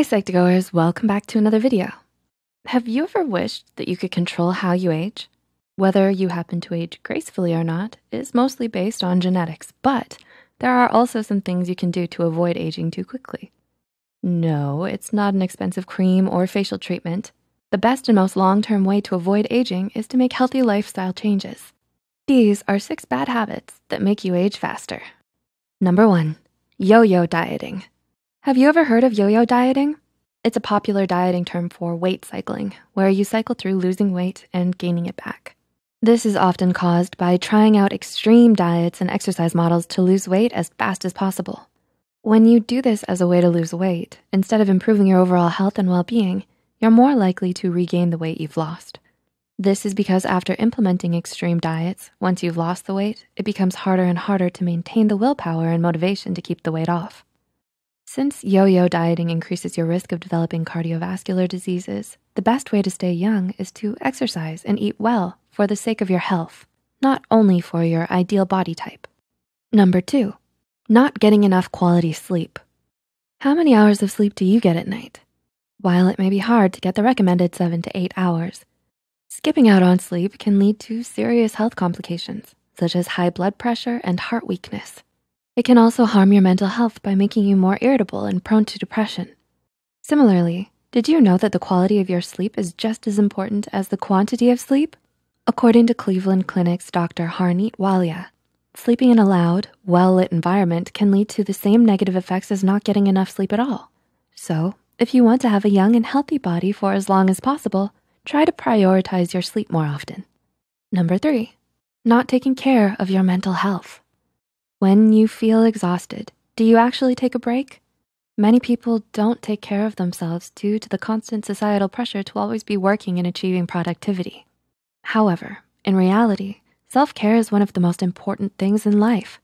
Hi Psych2Goers, welcome back to another video. Have you ever wished that you could control how you age? Whether you happen to age gracefully or not is mostly based on genetics, but there are also some things you can do to avoid aging too quickly. No, it's not an expensive cream or facial treatment. The best and most long-term way to avoid aging is to make healthy lifestyle changes. These are 6 bad habits that make you age faster. Number 1, yo-yo dieting. Have you ever heard of yo-yo dieting? It's a popular dieting term for weight cycling, where you cycle through losing weight and gaining it back. This is often caused by trying out extreme diets and exercise models to lose weight as fast as possible. When you do this as a way to lose weight, instead of improving your overall health and well-being, you're more likely to regain the weight you've lost. This is because after implementing extreme diets, once you've lost the weight, it becomes harder and harder to maintain the willpower and motivation to keep the weight off. Since yo-yo dieting increases your risk of developing cardiovascular diseases, the best way to stay young is to exercise and eat well for the sake of your health, not only for your ideal body type. Number 2, not getting enough quality sleep. How many hours of sleep do you get at night? While it may be hard to get the recommended 7 to 8 hours, skipping out on sleep can lead to serious health complications, such as high blood pressure and heart weakness. It can also harm your mental health by making you more irritable and prone to depression. Similarly, did you know that the quality of your sleep is just as important as the quantity of sleep? According to Cleveland Clinic's Dr. Harneet Walia, sleeping in a loud, well-lit environment can lead to the same negative effects as not getting enough sleep at all. So, if you want to have a young and healthy body for as long as possible, try to prioritize your sleep more often. Number 3, not taking care of your mental health. When you feel exhausted, do you actually take a break? Many people don't take care of themselves due to the constant societal pressure to always be working and achieving productivity. However, in reality, self-care is one of the most important things in life.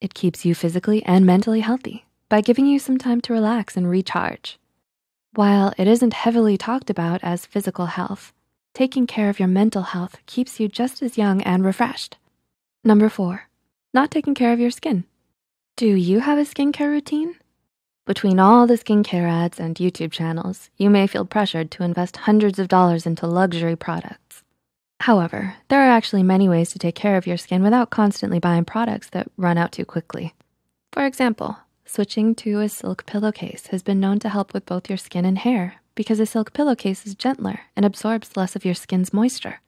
It keeps you physically and mentally healthy by giving you some time to relax and recharge. While it isn't heavily talked about as physical health, taking care of your mental health keeps you just as young and refreshed. Number 4. Not taking care of your skin. Do you have a skincare routine? Between all the skincare ads and YouTube channels, you may feel pressured to invest hundreds of dollars into luxury products. However, there are actually many ways to take care of your skin without constantly buying products that run out too quickly. For example, switching to a silk pillowcase has been known to help with both your skin and hair because a silk pillowcase is gentler and absorbs less of your skin's moisture.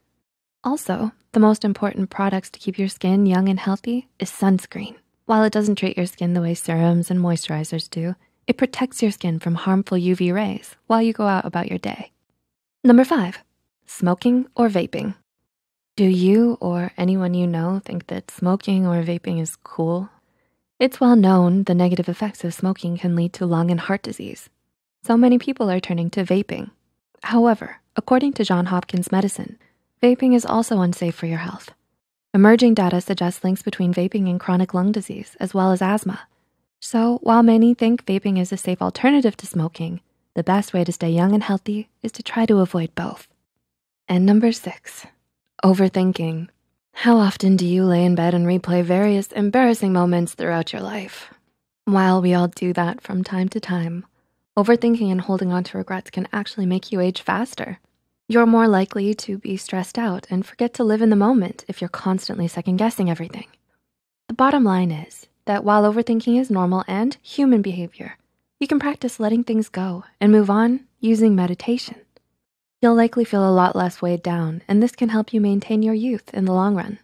Also, the most important products to keep your skin young and healthy is sunscreen. While it doesn't treat your skin the way serums and moisturizers do, it protects your skin from harmful UV rays while you go out about your day. Number 5, smoking or vaping. Do you or anyone you know think that smoking or vaping is cool? It's well known the negative effects of smoking can lead to lung and heart disease. So many people are turning to vaping. However, according to Johns Hopkins Medicine, vaping is also unsafe for your health. Emerging data suggests links between vaping and chronic lung disease, as well as asthma. So while many think vaping is a safe alternative to smoking, the best way to stay young and healthy is to try to avoid both. And number 6, overthinking. How often do you lay in bed and replay various embarrassing moments throughout your life? While we all do that from time to time, overthinking and holding on to regrets can actually make you age faster. You're more likely to be stressed out and forget to live in the moment if you're constantly second-guessing everything. The bottom line is that while overthinking is normal and human behavior, you can practice letting things go and move on using meditation. You'll likely feel a lot less weighed down, and this can help you maintain your youth in the long run.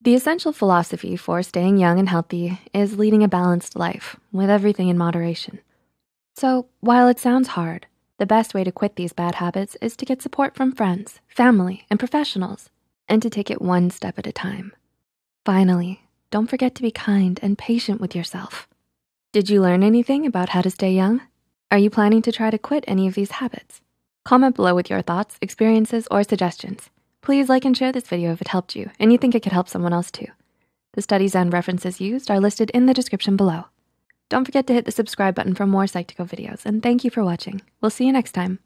The essential philosophy for staying young and healthy is leading a balanced life with everything in moderation. So while it sounds hard, the best way to quit these bad habits is to get support from friends, family, and professionals, and to take it one step at a time. Finally, don't forget to be kind and patient with yourself. Did you learn anything about how to stay young? Are you planning to try to quit any of these habits? Comment below with your thoughts, experiences, or suggestions. Please like and share this video if it helped you and you think it could help someone else too. The studies and references used are listed in the description below. Don't forget to hit the subscribe button for more Psych2Go videos, and thank you for watching. We'll see you next time.